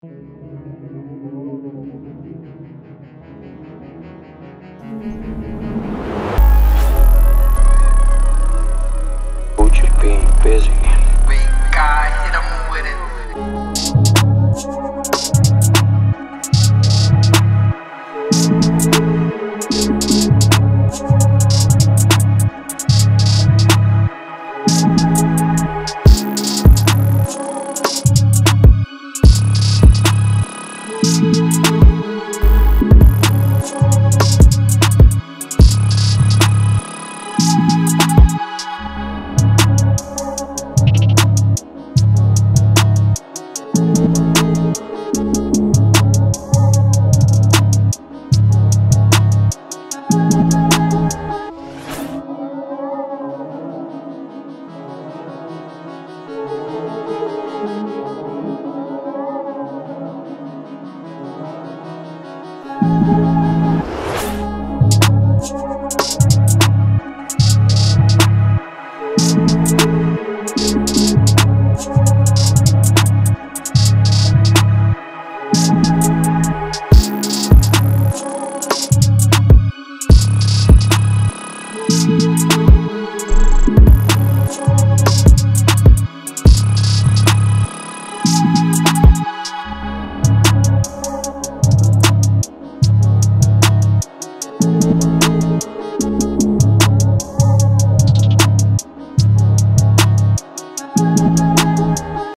Coach is being busy. We got hit him with it.